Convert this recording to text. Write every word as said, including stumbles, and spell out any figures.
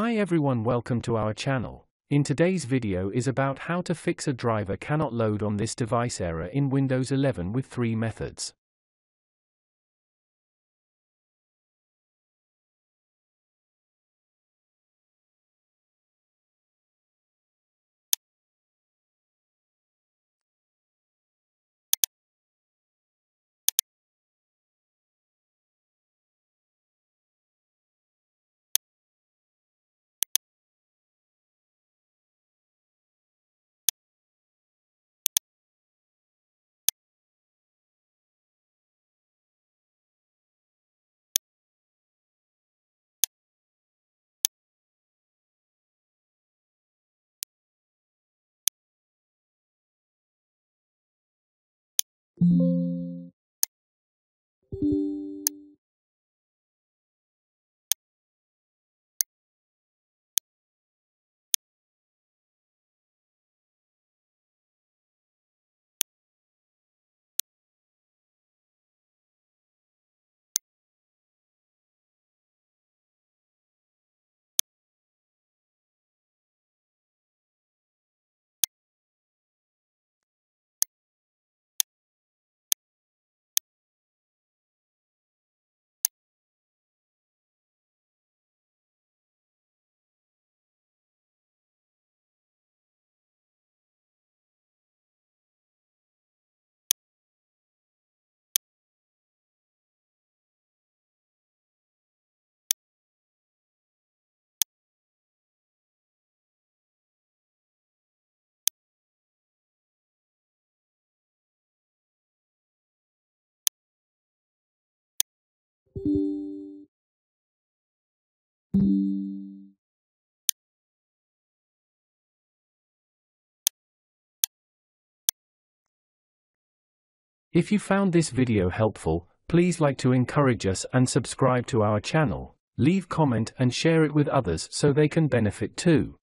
Hi everyone, welcome to our channel. In today's video is about how to fix a driver cannot load on this device error in Windows eleven with three methods. If you found this video helpful, please like to encourage us and subscribe to our channel, leave comment and share it with others so they can benefit too.